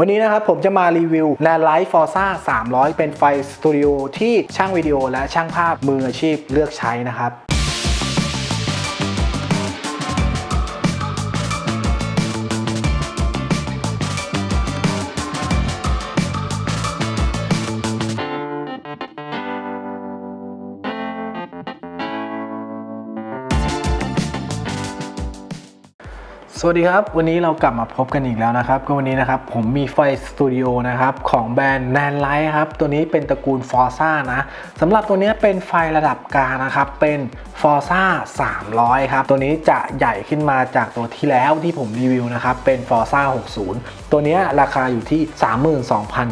วันนี้นะครับผมจะมารีวิว Nanlite Forza 300เป็นไฟสตูดิโอที่ช่างวิดีโอและช่างภาพมืออาชีพเลือกใช้นะครับสวัสดีครับวันนี้เรากลับมาพบกันอีกแล้วนะครับก็วันนี้นะครับผมมีไฟสตูดิโอนะครับของแบรนด์ Nanlite ครับตัวนี้เป็นตระกูล Forza นะสำหรับตัวนี้เป็นไฟระดับกลางนะครับเป็น Forza 300 ครับตัวนี้จะใหญ่ขึ้นมาจากตัวที่แล้วที่ผมรีวิวนะครับเป็น Forza 60 ตัวนี้ราคาอยู่ที่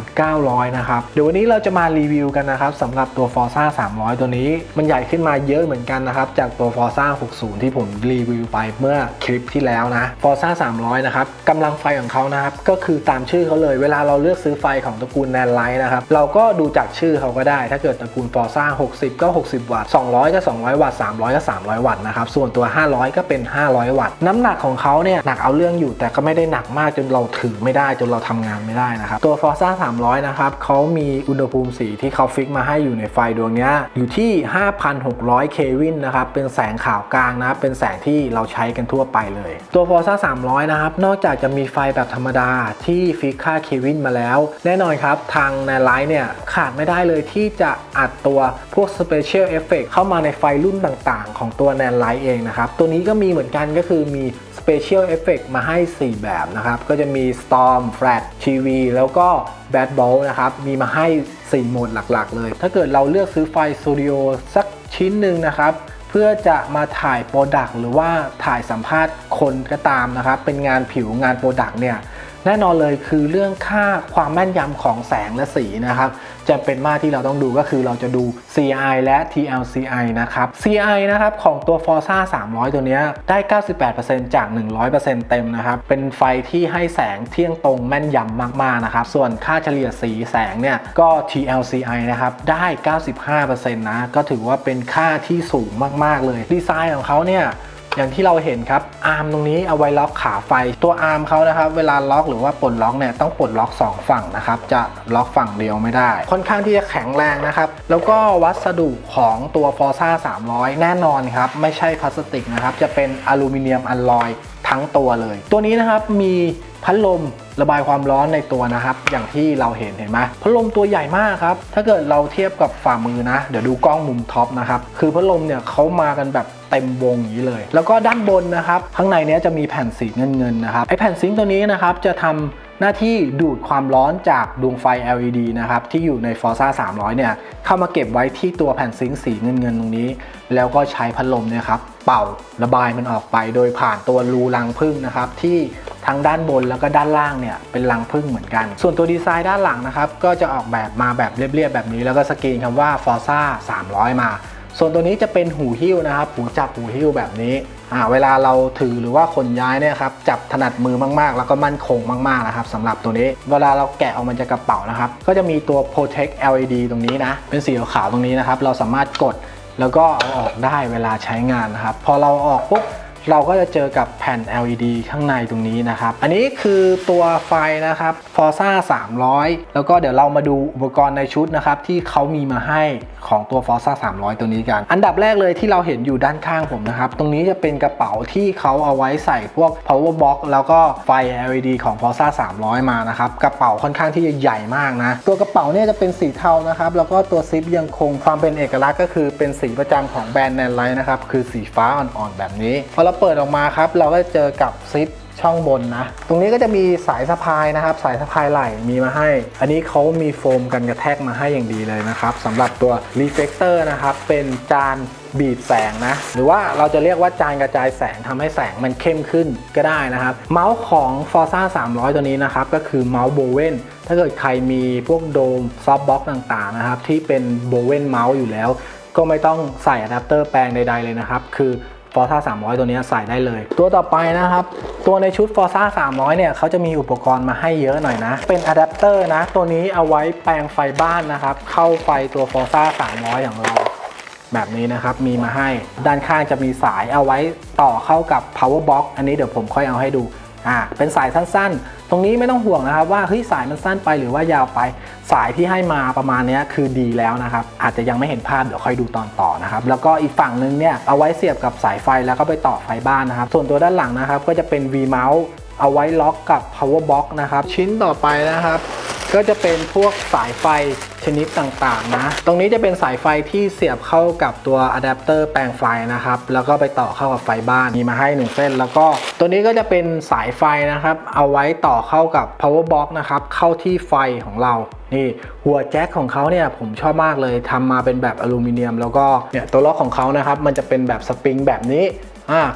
32,900 นะครับเดี๋ยววันนี้เราจะมารีวิวกันนะครับสำหรับตัว Forza 300 ตัวนี้มันใหญ่ขึ้นมาเยอะเหมือนกันนะครับจากตัว Forza 60 ที่ผมรีวิวไปเมื่อคลิปที่แล้วนะForza 300 นะครับกำลังไฟของเขานะครับก็คือตามชื่อเขาเลยเวลาเราเลือกซื้อไฟของตระกูล Nanlite นะครับเราก็ดูจากชื่อเขาก็ได้ถ้าเกิดตระกูล Forza 60ก็60วัตต์200ก็200วัตต์300ก็300วัตต์นะครับส่วนตัว500ก็เป็น500วัตต์น้ำหนักของเขาเนี่ยหนักเอาเรื่องอยู่แต่ก็ไม่ได้หนักมากจนเราถือไม่ได้จนเราทำงานไม่ได้นะครับตัว Forza 300 นะครับเขามีอุณหภูมิสีที่เขาฟิกมาให้อยู่ในไฟดวงนี้อยู่ที่ 5,600 เควินนะครับเป็นแสงขาวกลางนะครับเป็นแสงที่เราใช้กันทั่วไปเลยตัว Forza 300 นะครับนอกจากจะมีไฟแบบธรรมดาที่ฟิกค่าเควินมาแล้วแน่นอนครับทาง Nanlite เนี่ยขาดไม่ได้เลยที่จะอัดตัวพวก Special Effect เข้ามาในไฟรุ่นต่างๆของตัว Nanlite เองนะครับตัวนี้ก็มีเหมือนกันก็คือมี Special Effect มาให้4แบบนะครับก็จะมี Storm, Flash, TV แล้วก็ Bad Ball นะครับมีมาให้4โหมดหลักๆเลยถ้าเกิดเราเลือกซื้อไฟสตูดิโอสักชิ้นหนึ่งนะครับเพื่อจะมาถ่ายโปรดักต์หรือว่าถ่ายสัมภาษณ์คนก็ตามนะครับเป็นงานผิวงานโปรดักต์เนี่ยแน่นอนเลยคือเรื่องค่าความแม่นยำของแสงและสีนะครับจะเป็นมากที่เราต้องดูก็คือเราจะดู C.I และ T.L.C.I นะครับ C.I นะครับของตัว Forza 300 ตัวนี้ได้ 98% จาก 100% เต็มนะครับเป็นไฟที่ให้แสงเที่ยงตรงแม่นยำมากๆนะครับส่วนค่าเฉลี่ยสีแสงเนี่ยก็ T.L.C.I นะครับได้ 95% นะก็ถือว่าเป็นค่าที่สูงมากๆเลยดีไซน์ของเขาเนี่ยอย่างที่เราเห็นครับอาร์มตรงนี้เอาไว้ล็อกขาไฟตัวอาร์มเขานะครับเวลาล็อกหรือว่าปลดล็อกเนี่ยต้องปลดล็อก2ฝั่งนะครับจะล็อกฝั่งเดียวไม่ได้ค่อนข้างที่จะแข็งแรงนะครับแล้วก็วัสดุของตัว Forza 300 แน่นอนครับไม่ใช่พลาสติกนะครับจะเป็นอลูมิเนียมอลลอยทั้งตัวเลยตัวนี้นะครับมีพัดลมระบายความร้อนในตัวนะครับอย่างที่เราเห็นไหมพัดลมตัวใหญ่มากครับถ้าเกิดเราเทียบกับฝ่ามือนะเดี๋ยวดูกล้องมุมท็อปนะครับคือพัดลมเนี่ยเขามากันแบบเต็มวงอย่างนี้เลยแล้วก็ด้านบนนะครับข้างในเนี้ยจะมีแผ่นสีเงินนะครับไอแผ่นซิงค์ตัวนี้นะครับจะทำหน้าที่ดูดความร้อนจากดวงไฟ LED นะครับที่อยู่ใน Forza 300 เนี่ยเข้ามาเก็บไว้ที่ตัวแผ่นซิงค์สีเงินตรงนี้แล้วก็ใช้พัดลมเนี่ยครับเป่าระบายมันออกไปโดยผ่านตัวรูรังผึ้งนะครับที่ทั้งด้านบนแล้วก็ด้านล่างเนี่ยเป็นรังผึ้งเหมือนกันส่วนตัวดีไซน์ด้านหลังนะครับก็จะออกแบบมาแบบเรียบๆแบบนี้แล้วก็สกรีนคำว่า Forza 300 มาส่วนตัวนี้จะเป็นหูหิ้วนะครับหูจับหูหิ้วแบบนี้เวลาเราถือหรือว่าขนย้ายเนี่ยครับจับถนัดมือมากๆแล้วก็มั่นคงมากๆนะครับสำหรับตัวนี้เวลาเราแกะออกมาจากกระเป๋านะครับก็จะมีตัว Protect LED ตรงนี้นะเป็นสีขาวตรงนี้นะครับเราสามารถกดแล้วก็เอาออกได้เวลาใช้งานนะครับพอเราออกปุ๊บเราก็จะเจอกับแผ่น LED ข้างในตรงนี้นะครับอันนี้คือตัวไฟนะครับ Forza 300แล้วก็เดี๋ยวเรามาดูอุปกรณ์ในชุดนะครับที่เขามีมาให้ของตัว Forza 300 ตัวนี้กันอันดับแรกเลยที่เราเห็นอยู่ด้านข้างผมนะครับตรงนี้จะเป็นกระเป๋าที่เขาเอาไว้ใส่พวก power box แล้วก็ไฟ LED ของ Forza 300 มานะครับกระเป๋าค่อนข้างที่จะใหญ่มากนะตัวกระเป๋าเนี่ยจะเป็นสีเทานะครับแล้วก็ตัวซิปยังคงความเป็นเอกลักษณ์ก็คือเป็นสีประจำของแบรนด์ Nanlite นะครับคือสีฟ้าอ่อนๆแบบนี้พอเราเปิดออกมาครับเราก็เจอกับซิปช่องบนนะตรงนี้ก็จะมีสายสะพายนะครับสายสะพายไหล่มีมาให้อันนี้เขามีโฟมกันกระแทกมาให้อย่างดีเลยนะครับสำหรับตัวรีเฟลคเตอร์นะครับเป็นจานบีบแสงนะหรือว่าเราจะเรียกว่าจานกระจายแสงทำให้แสงมันเข้มขึ้นก็ได้นะครับเมาส์ของ Forza 300 ตัวนี้นะครับก็คือเมาส์โบเวนถ้าเกิดใครมีพวกโดมซอฟต์บ็อกซ์ต่างๆนะครับที่เป็นโบเวนเมาส์อยู่แล้วก็ไม่ต้องใส่อะแดปเตอร์แปลงใดๆเลยนะครับคือForza 300 ตัวนี้ใส่ได้เลยตัวต่อไปนะครับตัวในชุด Forza 300 เนี่ยเขาจะมีอุปกรณ์มาให้เยอะหน่อยนะเป็นอะแดปเตอร์นะตัวนี้เอาไว้แปลงไฟบ้านนะครับเข้าไฟตัว Forza 300 อย่างเราแบบนี้นะครับมีมาให้ด้านข้างจะมีสายเอาไว้ต่อเข้ากับ power box อันนี้เดี๋ยวผมค่อยเอาให้ดู เป็นสายสั้นๆตรงนี้ไม่ต้องห่วงนะครับว่าเฮ้ยสายมันสั้นไปหรือว่ายาวไปสายที่ให้มาประมาณนี้คือดีแล้วนะครับอาจจะยังไม่เห็นภาพเดี๋ยวค่อยดูตอนต่อนะครับแล้วก็อีกฝั่งนึงเนี่ยเอาไว้เสียบกับสายไฟแล้วก็ไปต่อไฟบ้านนะครับส่วนตัวด้านหลังนะครับก็จะเป็น V-Mount เอาไว้ล็อกกับ power box นะครับชิ้นต่อไปนะครับก็จะเป็นพวกสายไฟชนิดต่างๆนะตรงนี้จะเป็นสายไฟที่เสียบเข้ากับตัวอะแดปเตอร์แปลงไฟนะครับแล้วก็ไปต่อเข้ากับไฟบ้านมีมาให้1เส้นแล้วก็ตัวนี้ก็จะเป็นสายไฟนะครับเอาไว้ต่อเข้ากับ power box นะครับเข้าที่ไฟของเรานี่หัวแจ็คของเขาเนี่ยผมชอบมากเลยทำมาเป็นแบบอลูมิเนียมแล้วก็เนี่ยตัวล็อกของเขานะครับมันจะเป็นแบบสปริงแบบนี้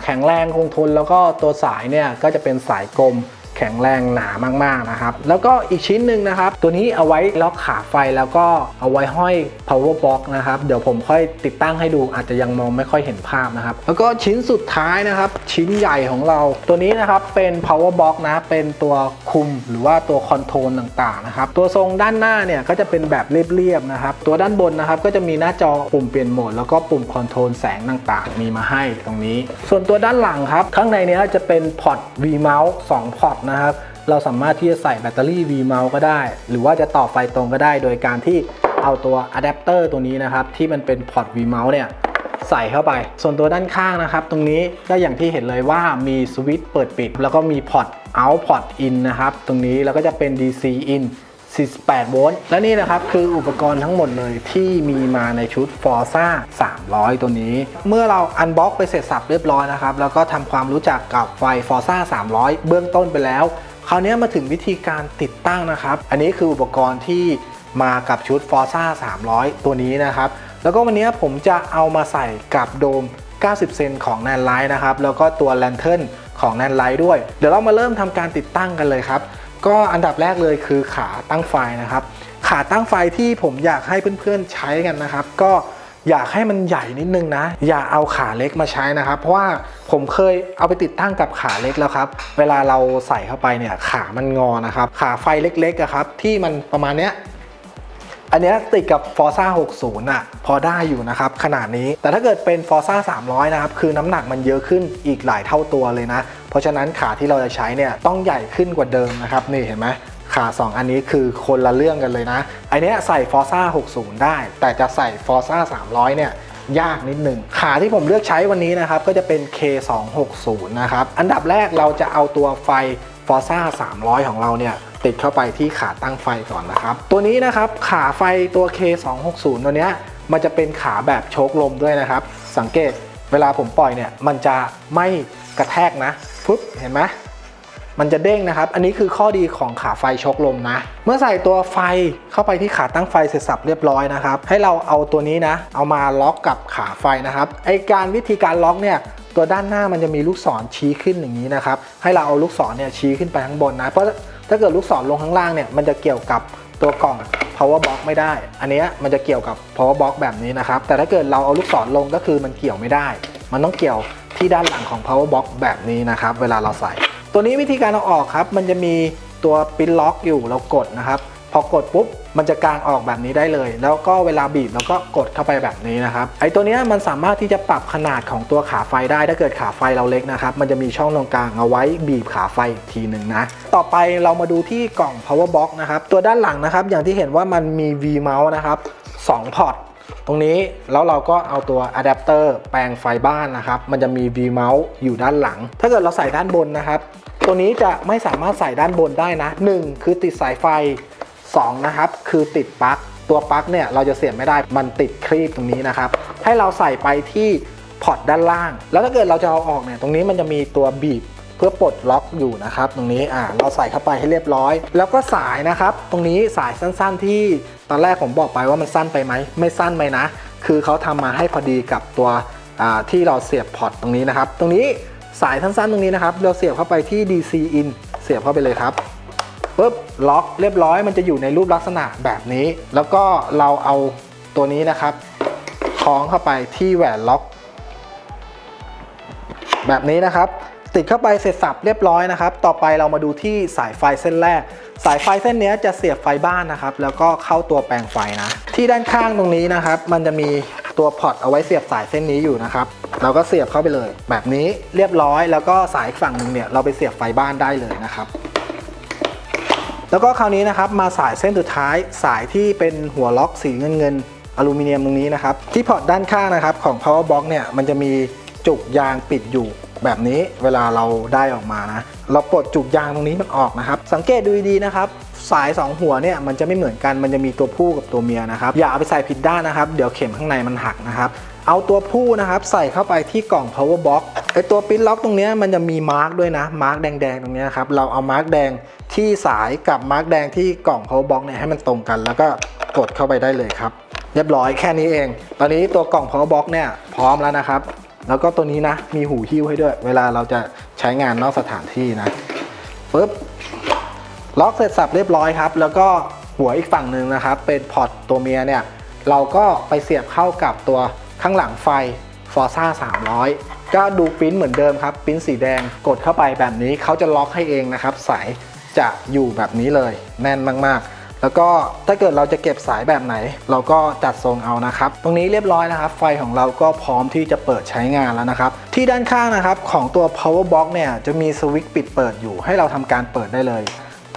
แข็งแรงคงทนแล้วก็ตัวสายเนี่ยก็จะเป็นสายกลมแข็งแรงหนามากๆนะครับแล้วก็อีกชิ้นหนึ่งนะครับตัวนี้เอาไว้ล็อกขาไฟแล้วก็เอาไว้ห้อย power box นะครับเดี๋ยวผมค่อยติดตั้งให้ดูอาจจะยังมองไม่ค่อยเห็นภาพนะครับแล้วก็ชิ้นสุดท้ายนะครับชิ้นใหญ่ของเราตัวนี้นะครับเป็น power box นะเป็นตัวคุมหรือว่าตัวคอนโทรลต่างๆนะครับตัวทรงด้านหน้าเนี่ยก็จะเป็นแบบเรียบๆนะครับตัวด้านบนนะครับก็จะมีหน้าจอปุ่มเปลี่ยนโหมดแล้วก็ปุ่มคอนโทรลแสงต่างๆมีมาให้ตรงนี้ส่วนตัวด้านหลังครับข้างในเนี้ยจะเป็นพอร์ต V-Mount 2 พอร์ตนะครับเราสามารถที่จะใส่แบตเตอรี่ V-Mount ก็ได้หรือว่าจะต่อไฟตรงก็ได้โดยการที่เอาตัวอะแดปเตอร์ตัวนี้นะครับที่มันเป็นพอร์ต V-Mount เนี่ยใส่เข้าไปส่วนตัวด้านข้างนะครับตรงนี้ก็อย่างที่เห็นเลยว่ามีสวิตช์เปิดปิดแล้วก็มีพอร์ต Out พอร์ต In นะครับตรงนี้แล้วก็จะเป็น DC IN 48 โวลต์และนี่นะครับคืออุปกรณ์ทั้งหมดเลยที่มีมาในชุด Forza 300 ตัวนี้เมื่อเราอันบ็อกไปเสร็จสับเรียบร้อยนะครับแล้วก็ทำความรู้จักกับไฟ Forza 300 เบื้องต้นไปแล้วคราวนี้มาถึงวิธีการติดตั้งนะครับอันนี้คืออุปกรณ์ที่มากับชุด Forza 300 ตัวนี้นะครับแล้วก็วันนี้ผมจะเอามาใส่กับโดม 90 เซนของ Nanlite นะครับแล้วก็ตัวแลนเทิร์นของ Nanlite ด้วยเดี๋ยวเรามาเริ่มทำการติดตั้งกันเลยครับก็อันดับแรกเลยคือขาตั้งไฟนะครับขาตั้งไฟที่ผมอยากให้เพื่อนๆใช้กันนะครับก็อยากให้มันใหญ่นิดนึงนะอย่าเอาขาเล็กมาใช้นะครับเพราะว่าผมเคยเอาไปติดตั้งกับขาเล็กแล้วครับเวลาเราใส่เข้าไปเนี่ยขามันงอนะครับขาไฟเล็กๆครับที่มันประมาณเนี้ยอันนี้ติดกับ Forza 60 อ่ะพอได้อยู่นะครับขนาดนี้แต่ถ้าเกิดเป็น Forza 300 นะครับคือน้ำหนักมันเยอะขึ้นอีกหลายเท่าตัวเลยนะเพราะฉะนั้นขาที่เราจะใช้เนี่ยต้องใหญ่ขึ้นกว่าเดิมนะครับนี่เห็นไหมขา2อันนี้คือคนละเรื่องกันเลยนะอันนี้ใส่ Forza 60 ได้แต่จะใส่ Forza 300 เนี่ยยากนิดหนึ่งขาที่ผมเลือกใช้วันนี้นะครับก็จะเป็น K260 นะครับอันดับแรกเราจะเอาตัวไฟ Forza 300 ของเราเนี่ยติดเข้าไปที่ขาตั้งไฟก่อนนะครับตัวนี้นะครับขาไฟตัว K260 ตัวเนี้ยมันจะเป็นขาแบบโชคลมด้วยนะครับสังเกตเวลาผมปล่อยเนี่ยมันจะไม่กระแทกนะปุ๊บเห็นไหมมันจะเด้งนะครับอันนี้คือข้อดีของขาไฟโชคลมนะเมื่อใส่ตัวไฟเข้าไปที่ขาตั้งไฟเสร็จสับเรียบร้อยนะครับให้เราเอาตัวนี้นะเอามาล็อกกับขาไฟนะครับไอการวิธีการล็อกเนี่ยตัวด้านหน้ามันจะมีลูกศรชี้ขึ้นอย่างนี้นะครับให้เราเอาลูกศรเนี่ยชี้ขึ้นไปข้างบนนะเพราะถ้าเกิดลูกศรลงข้างล่างเนี่ยมันจะเกี่ยวกับตัวกล่อง power box ไม่ได้อันนี้มันจะเกี่ยวกับ power box แบบนี้นะครับแต่ถ้าเกิดเราเอาลูกศรลงก็คือมันเกี่ยวไม่ได้มันต้องเกี่ยวที่ด้านหลังของ power box แบบนี้นะครับเวลาเราใส่ตัวนี้วิธีการเอาออกครับมันจะมีตัว Pin Lock อยู่เรากดนะครับพอกดปุ๊บมันจะกางออกแบบนี้ได้เลยแล้วก็เวลาบีบเราก็กดเข้าไปแบบนี้นะครับไอ้ตัวนี้มันสามารถที่จะปรับขนาดของตัวขาไฟได้ถ้าเกิดขาไฟเราเล็กนะครับมันจะมีช่องตรงกลางเอาไว้บีบขาไฟอีกทีหนึ่งนะต่อไปเรามาดูที่กล่อง power box นะครับตัวด้านหลังนะครับอย่างที่เห็นว่ามันมี V-Mount นะครับ2 พอร์ตตรงนี้แล้วเราก็เอาตัวอะแดปเตอร์แปลงไฟบ้านนะครับมันจะมี V-Mount อยู่ด้านหลังถ้าเกิดเราใส่ด้านบนนะครับตัวนี้จะไม่สามารถใส่ด้านบนได้นะ1คือติดสายไฟ2นะครับคือติดปลั๊กตัวปลั๊กเนี่ยเราจะเสียบไม่ได้มันติดคลีปตรงนี้นะครับให้เราใส่ไปที่พอร์ตด้านล่างแล้วถ้าเกิดเราจะเอาออกเนี่ยตรงนี้มันจะมีตัวบีบเพื่อปลดล็อกอยู่นะครับตรงนี้เราใส่เข้าไปให้เรียบร้อยแล้วก็สายนะครับตรงนี้สายสั้นๆที่ตอนแรกผมบอกไปว่ามันสั้นไปไหมไม่สั้นไปนะคือเขาทำมาให้พอดีกับตัวที่เราเสียบพอร์ตตรงนี้นะครับตรงนี้สายสั้นๆตรงนี้นะครับเราเสียบเข้าไปที่ DC IN เสียบเข้าไปเลยครับปุ๊บล็อกเรียบร้อยมันจะอยู่ในรูปลักษณะแบบนี้แล้วก็เราเอาตัวนี้นะครับคล้องเข้าไปที่แหวนล็อกแบบนี้นะครับติดเข้าไปเสร็จสับเรียบร้อยนะครับต่อไปเรามาดูที่สายไฟเส้นแรกสายไฟเส้นนี้จะเสียบไฟบ้านนะครับแล้วก็เข้าตัวแปลงไฟนะที่ด้านข้างตรงนี้นะครับมันจะมี ตัวพอร์ตเอาไว้เสียบสายเส้นนี้อยู่นะครับเราก็เสียบเข้าไปเลยแบบนี้เรียบร้อยแล้วก็สายอีกฝั่งนึงเนี่ยเราไปเสียบไฟบ้านได้เลยนะครับแล้วก็คราวนี้นะครับมาสายเส้นสุดท้ายสายที่เป็นหัวล็อกสีเงินอลูมิเนียมตรงนี้นะครับที่พอร์ตด้านข้างนะครับของ power box เนี่ยมันจะมีจุกยางปิดอยู่แบบนี้เวลาเราได้ออกมานะเราปลดจุกยางตรงนี้มันออกนะครับสังเกตดูดีนะครับสาย2หัวเนี่ยมันจะไม่เหมือนกันมันจะมีตัวผู้กับตัวเมียนะครับอย่าเอาไปใส่ผิดด้านนะครับเดี๋ยวเข็มข้างในมันหักนะครับเอาตัวผู้นะครับใส่เข้าไปที่กล่อง power box ไอตัวPin Lockตรงนี้มันจะมีมาร์กด้วยนะมาร์กแดงๆตรงนี้ครับเราเอามาร์กแดงที่สายกับมาร์กแดงที่กล่อง power box เนี่ยให้มันตรงกันแล้วก็กดเข้าไปได้เลยครับเรียบร้อยแค่นี้เองตอนนี้ตัวกล่อง power box เนี่ยพร้อมแล้วนะครับแล้วก็ตัวนี้นะมีหูหิ้วให้ด้วยเวลาเราจะใช้งานนอกสถานที่นะปึ๊บล็อกเสร็จสับเรียบร้อยครับแล้วก็หัวอีกฝั่งหนึ่งนะครับเป็นพอร์ตตัวเมียเนี่ยเราก็ไปเสียบเข้ากับตัวข้างหลังไฟ Forza 300ก็ดูปริ้นเหมือนเดิมครับปริ้นสีแดงกดเข้าไปแบบนี้เขาจะล็อกให้เองนะครับสายจะอยู่แบบนี้เลยแน่นมากๆแล้วก็ถ้าเกิดเราจะเก็บสายแบบไหนเราก็จัดทรงเอานะครับตรงนี้เรียบร้อยนะครับไฟของเราก็พร้อมที่จะเปิดใช้งานแล้วนะครับที่ด้านข้างนะครับของตัว power box เนี่ยจะมีสวิตช์ปิดเปิดอยู่ให้เราทำการเปิดได้เลย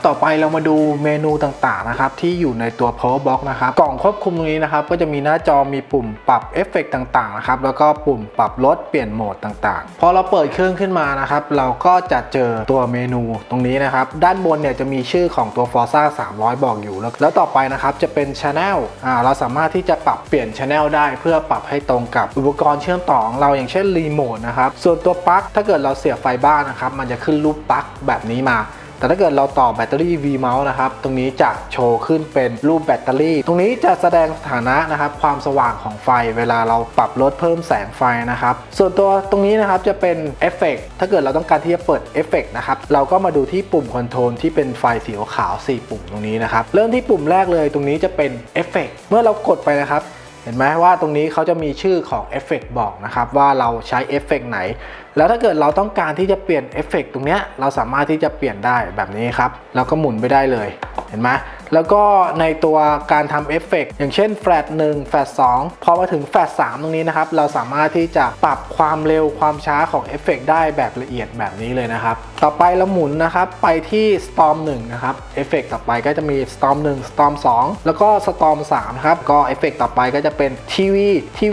ต่อไปเรามาดูเมนูต่างๆนะครับที่อยู่ในตัว power box นะครับกล่องควบคุมตรงนี้นะครับก็จะมีหน้าจอมีปุ่มปรับเอฟเฟกต์ต่างๆนะครับแล้วก็ปุ่มปรับลดเปลี่ยนโหมดต่างๆพอเราเปิดเครื่องขึ้นมานะครับเราก็จะเจอตัวเมนูตรงนี้นะครับด้านบนเนี่ยจะมีชื่อของตัว Forza 300 บอกอยู่แล้วต่อไปนะครับจะเป็น Channel เราสามารถที่จะปรับเปลี่ยน Channel ได้เพื่อปรับให้ตรงกับอุปกรณ์เชื่อมต่อของเราอย่างเช่นรีโมทนะครับส่วนตัวปลั๊กถ้าเกิดเราเสียบไฟบ้านนะครับมันจะขึ้นรูปปลั๊กแบบนี้มาแต่ถ้าเกิดเราต่อแบตเตอรี่ V-Mount นะครับตรงนี้จะโชว์ขึ้นเป็นรูปแบตเตอรี่ตรงนี้จะแสดงสถานะนะครับความสว่างของไฟเวลาเราปรับลดเพิ่มแสงไฟนะครับส่วนตัวตรงนี้นะครับจะเป็นเอฟเฟกต์ถ้าเกิดเราต้องการที่จะเปิดเอฟเฟกต์นะครับเราก็มาดูที่ปุ่มคอนโทรลที่เป็นไฟสีขาว4ปุ่มตรงนี้นะครับเริ่มที่ปุ่มแรกเลยตรงนี้จะเป็นเอฟเฟกต์เมื่อเรากดไปนะครับเห็นไหมว่าตรงนี้เขาจะมีชื่อของเอฟเฟกต์บอกนะครับว่าเราใช้เอฟเฟกต์ไหนแล้วถ้าเกิดเราต้องการที่จะเปลี่ยนเอฟเฟกต์ตรงนี้เราสามารถที่จะเปลี่ยนได้แบบนี้ครับเราก็หมุนไปได้เลยเห็นไหมแล้วก็ในตัวการทำเอฟเฟกต์อย่างเช่นแฟลช1แฟลช2พอมาถึงแฟลช3ตรงนี้นะครับเราสามารถที่จะปรับความเร็วความช้าของเอฟเฟกต์ได้แบบละเอียดแบบนี้เลยนะครับต่อไปเราหมุนนะครับไปที่ Storm 1นะครับเอฟเฟกต์ต่อไปก็จะมี Storm 1 Storm 2แล้วก็ Storm 3นะครับก็เอฟเฟกต์ต่อไปก็จะเป็นที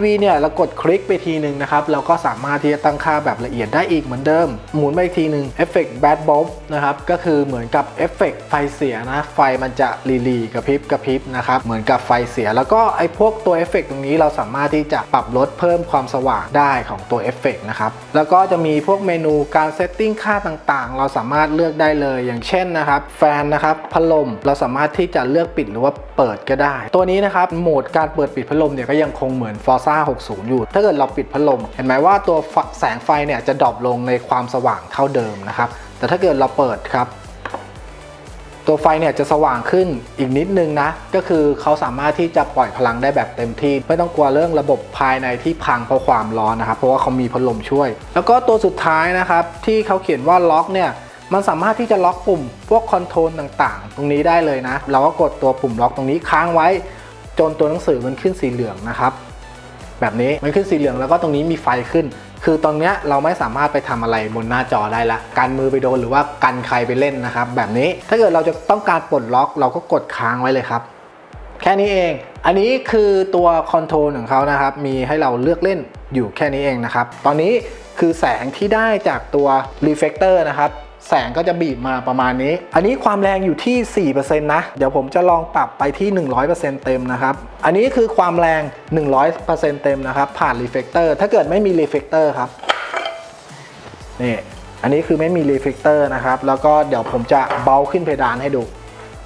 วีเนี่ยเรากดคลิกไปทีนึงนะครับเราก็สามารถที่จะตั้งค่าแบบละเอียดได้อีกเหมือนเดิมหมุนไปอีกทีนึงเอฟเฟกต์แบทบ๊อบนะครับก็คือเหมือนกับเอฟเฟกต์ไฟเสียนะไฟมันจะรีกระพริบนะครับเหมือนกับไฟเสียแล้วก็ไอ้พวกตัวเอฟเฟกต์ตรงนี้เราสามารถที่จะปรับลดเพิ่มความสว่างได้ของตัวเอฟเฟกต์นะครับแล้วก็จะมีพวกเมนูการเซตติ้งค่าต่างๆเราสามารถเลือกได้เลยอย่างเช่นนะครับแฟนนะครับพัดลมเราสามารถที่จะเลือกปิดหรือว่าเปิดก็ได้ตัวนี้นะครับโหมดการเปิดปิดพัดลมเนี่ยก็ยังคงเหมือน Forza 60 อยู่ถ้าเกิดเราปิดพัดลมเห็นไหมว่าตัวแสงไฟเนี่ยจะดรอปลงในความสว่างเท่าเดิมนะครับแต่ถ้าเกิดเราเปิดครับตัวไฟเนี่ยจะสว่างขึ้นอีกนิดนึงนะก็คือเขาสามารถที่จะปล่อยพลังได้แบบเต็มที่ไม่ต้องกลัวเรื่องระบบภายในที่พังเพราะความร้อนนะครับเพราะว่าเขามีพัดลมช่วยแล้วก็ตัวสุดท้ายนะครับที่เขาเขียนว่าล็อกเนี่ยมันสามารถที่จะล็อกปุ่มพวกคอนโทรลต่างๆตรงนี้ได้เลยนะเราก็กดตัวปุ่มล็อกตรงนี้ค้างไว้จนตัวหนังสือมันขึ้นสีเหลืองนะครับแบบนี้มันขึ้นสีเหลืองแล้วก็ตรงนี้มีไฟขึ้นคือตอนนี้เราไม่สามารถไปทำอะไรบนหน้าจอได้ละการมือไปโดนหรือว่ากันใครไปเล่นนะครับแบบนี้ถ้าเกิดเราจะต้องการปลดล็อกเราก็กดค้างไว้เลยครับแค่นี้เองอันนี้คือตัวคอนโทรลของเขานะครับมีให้เราเลือกเล่นอยู่แค่นี้เองนะครับตอนนี้คือแสงที่ได้จากตัวรีเฟลคเตอร์นะครับแสงก็จะบีบมาประมาณนี้อันนี้ความแรงอยู่ที่ 4% นะเดี๋ยวผมจะลองปรับไปที่ 100% เต็มนะครับอันนี้คือความแรง 100% เต็มนะครับผ่านรีเฟลคเตอร์ถ้าเกิดไม่มีรีเฟลคเตอร์ครับนี่อันนี้คือไม่มีรีเฟลคเตอร์นะครับแล้วก็เดี๋ยวผมจะเบาขึ้นเพดานให้ดู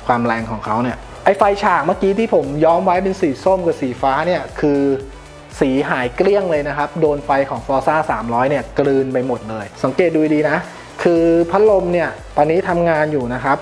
ความแรงของเขาเนี่ยไอไฟฉากเมื่อกี้ที่ผมย้อมไว้เป็นสีส้มกับสีฟ้าเนี่ยคือสีหายเกลี้ยงเลยนะครับโดนไฟของ Forza 300 เนี่ยกลืนไปหมดเลยสังเกตดูดีนะคือพัดลมเนี่ยตอนนี้ทำงานอยู่นะครับ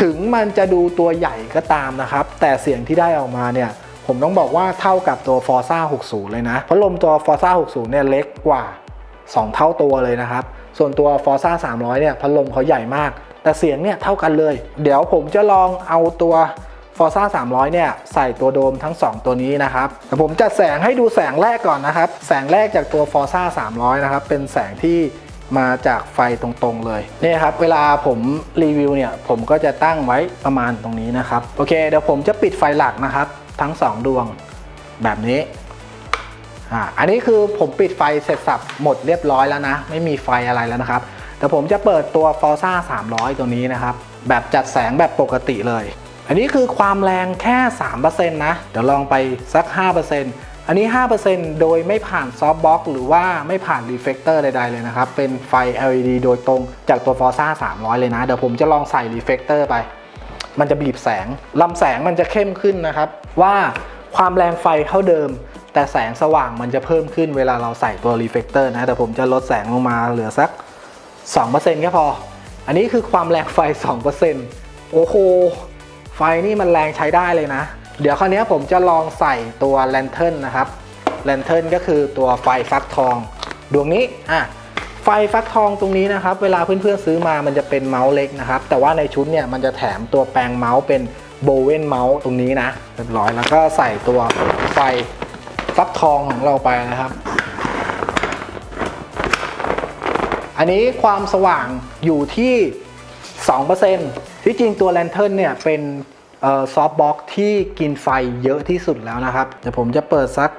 ถึงมันจะดูตัวใหญ่ก็ตามนะครับแต่เสียงที่ได้ออกมาเนี่ยผมต้องบอกว่าเท่ากับตัว Forza 60 เลยนะพัดลมตัว Forza 60 เนี่ยเล็กกว่า2 เท่าตัวเลยนะครับส่วนตัว Forza 300 เนี่ยพัดลมเขาใหญ่มากแต่เสียงเนี่ยเท่ากันเลยเดี๋ยวผมจะลองเอาตัว Forza 300เนี่ยใส่ตัวโดมทั้ง2ตัวนี้นะครับแต่ผมจัดแสงให้ดูแสงแรกก่อนนะครับแสงแรกจากตัว Forza 300นะครับเป็นแสงที่มาจากไฟตรงๆเลยนี่ครับเวลาผมรีวิวเนี่ยผมก็จะตั้งไว้ประมาณตรงนี้นะครับโอเคเดี๋ยวผมจะปิดไฟหลักนะครับทั้ง2ดวงแบบนี้อันนี้คือผมปิดไฟเสร็จสับหมดเรียบร้อยแล้วนะไม่มีไฟอะไรแล้วนะครับแต่ผมจะเปิดตัว Forza 300 ตัวนี้นะครับแบบจัดแสงแบบปกติเลยอันนี้คือความแรงแค่ 3% นะเดี๋ยวลองไปสัก 5%อันนี้ 5% โดยไม่ผ่านซอฟต์บ็อกซ์หรือว่าไม่ผ่านรีเฟลคเตอร์ใดๆเลยนะครับเป็นไฟ LED โดยตรงจากตัว Forza 300 เลยนะเดี๋ยวผมจะลองใส่รีเฟลคเตอร์ไปมันจะบีบแสงลำแสงมันจะเข้มขึ้นนะครับว่าความแรงไฟเท่าเดิมแต่แสงสว่างมันจะเพิ่มขึ้นเวลาเราใส่ตัวรีเฟลคเตอร์นะเดี๋ยวผมจะลดแสงลงมาเหลือสัก 2% แค่พออันนี้คือความแรงไฟ 2% โอ้โหไฟนี่มันแรงใช้ได้เลยนะเดี๋ยวคราวนี้ผมจะลองใส่ตัวแลนเทิร์นนะครับแลนเทิร์นก็คือตัวไฟฟักทองดวงนี้ไฟฟักทองตรงนี้นะครับเวลาเพื่อนๆซื้อมามันจะเป็นเมาส์เล็กนะครับแต่ว่าในชุดเนี่ยมันจะแถมตัวแปลงเมาส์เป็นโบเวนเมาส์ตรงนี้นะเรียบร้อยแล้วก็ใส่ตัวไฟฟักทองของเราไปนะครับอันนี้ความสว่างอยู่ที่ 2% ที่จริงตัวแลนเทิร์นเนี่ยเป็นซอฟต์บ็อกซ์ที่กินไฟเยอะที่สุดแล้วนะครับเดี๋ยวผมจะเปิดสัก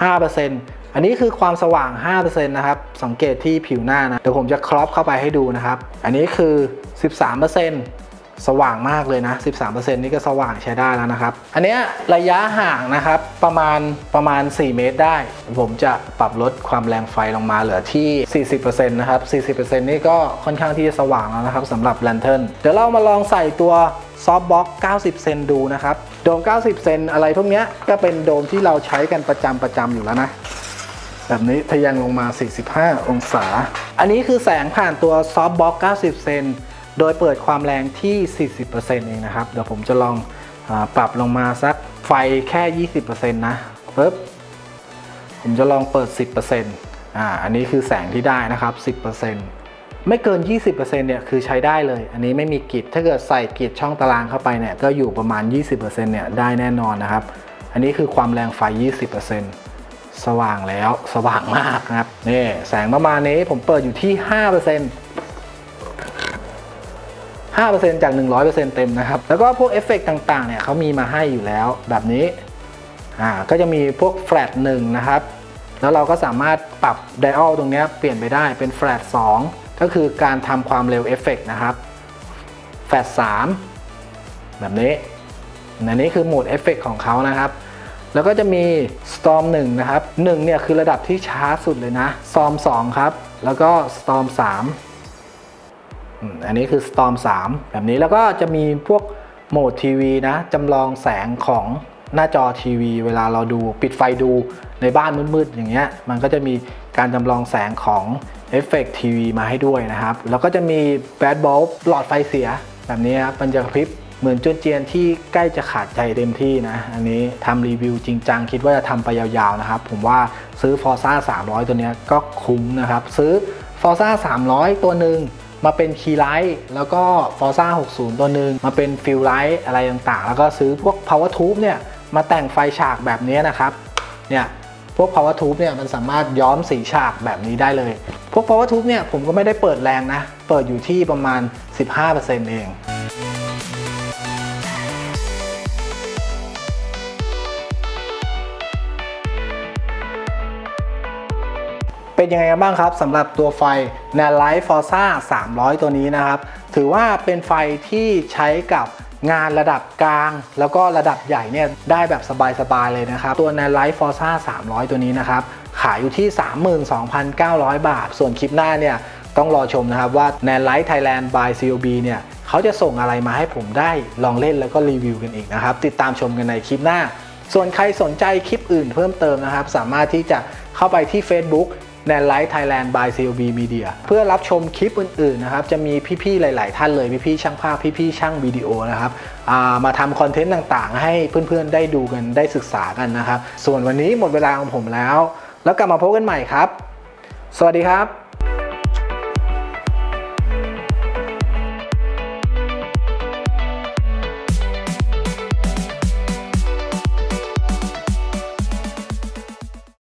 5% อันนี้คือความสว่าง 5% นะครับสังเกตที่ผิวหน้านะเดี๋ยวผมจะครอปเข้าไปให้ดูนะครับอันนี้คือ 13% สว่างมากเลยนะ 13% นี่ก็สว่างใช้ได้แล้วนะครับอันนี้ระยะห่างนะครับประมาณ4 เมตรได้ผมจะปรับลดความแรงไฟลงมาเหลือที่ 40% นะครับ 40% นี่ก็ค่อนข้างที่จะสว่างแล้วนะครับสำหรับแลนเทิร์นเดี๋ยวเรามาลองใส่ตัวซอฟต์บ็อกซ์90 เซนดูนะครับโดม90 เซนอะไรพวกนี้ก็เป็นโดมที่เราใช้กันประจำอยู่แล้วนะแบบนี้ทะแยงลงมา45องศาอันนี้คือแสงผ่านตัวซอฟต์บ็อกซ์90 เซนโดยเปิดความแรงที่ 40% เองนะครับเดี๋ยวผมจะลองปรับลงมาสักไฟแค่ 20% นะปึ๊บผมจะลองเปิด 10% อันนี้คือแสงที่ได้นะครับ 10%ไม่เกิน 20% เนี่ยคือใช้ได้เลยอันนี้ไม่มีกริดถ้าเกิดใส่กริดช่องตารางเข้าไปเนี่ยก็อยู่ประมาณ 20% เนี่ยได้แน่นอนนะครับอันนี้คือความแรงไฟ 20% สว่างแล้วสว่างมากนะครับนี่แสงประมาณนี้ผมเปิดอยู่ที่ 5% จาก 100% เต็มนะครับแล้วก็พวกเอฟเฟกต์ต่างๆเนี่ยเขามีมาให้อยู่แล้วแบบนี้ก็จะมีพวกแฟลช 1 นะครับแล้วเราก็สามารถปรับไดอัลตรงนี้เปลี่ยนไปได้เป็นแฟลช 2ก็คือการทำความเร็วเอฟเฟกต์นะครับแฟลช 3แบบนี้อันนี้คือโหมดเอฟเฟกต์ของเขานะครับแล้วก็จะมี Storm 1 นะครับ 1 เนี่ยคือระดับที่ช้าสุดเลยนะ Storm 2 ครับแล้วก็ Storm 3 อันนี้คือ Storm 3แบบนี้แล้วก็จะมีพวกโหมดทีวีนะจำลองแสงของหน้าจอทีวีเวลาเราดูปิดไฟดูในบ้านมืดๆอย่างเงี้ยมันก็จะมีการจำลองแสงของเอฟเฟกต์ทีวีมาให้ด้วยนะครับแล้วก็จะมีแบตบอลหลอดไฟเสียแบบนี้ครับมันจะกระพริบเหมือนจุนเจียนที่ใกล้จะขาดใจเต็มที่นะอันนี้ทำรีวิวจริงจังคิดว่าจะทำไปยาวๆนะครับผมว่าซื้อ Forza 300 ตัวนี้ก็คุ้มนะครับซื้อ Forza 300 ตัวหนึ่งมาเป็นคีย์ไลท์แล้วก็ Forza 60 ตัวหนึ่งมาเป็นฟิลไลท์อะไรต่างๆแล้วก็ซื้อพวก Power Tube เนี่ยมาแต่งไฟฉากแบบนี้นะครับเนี่ยพวก Power Tube เนี่ยมันสามารถย้อมสีฉากแบบนี้ได้เลยพวก Power Tube เนี่ยผมก็ไม่ได้เปิดแรงนะเปิดอยู่ที่ประมาณ 15% เองเป็นยังไงกันบ้างครับสำหรับตัวไฟ Nanlite Forza 300 ตัวนี้นะครับถือว่าเป็นไฟที่ใช้กับงานระดับกลางแล้วก็ระดับใหญ่เนี่ยได้แบบสบายๆเลยนะครับตัว Nanlite Forza 300 ตัวนี้นะครับขายอยู่ที่ 32,900 บาทส่วนคลิปหน้าเนี่ยต้องรอชมนะครับว่า Nanlite Thailand by CoB เนี่ยเขาจะส่งอะไรมาให้ผมได้ลองเล่นแล้วก็รีวิวกันอีกนะครับติดตามชมกันในคลิปหน้าส่วนใครสนใจคลิปอื่นเพิ่มเติมนะครับสามารถที่จะเข้าไปที่ Facebook Nanlite Thailand by CoB Media เพื่อรับชมคลิปอื่นๆนะครับจะมีพี่ๆหลายๆท่านเลยพี่ๆช่างภาพพี่ๆช่างวิดีโอนะครับมาทำคอนเทนต์ต่างๆให้เพื่อนๆได้ดูกันได้ศึกษากันนะครับส่วนวันนี้หมดเวลาของผมแล้วกลับมาพบกันใหม่ครับสวัสดีครับ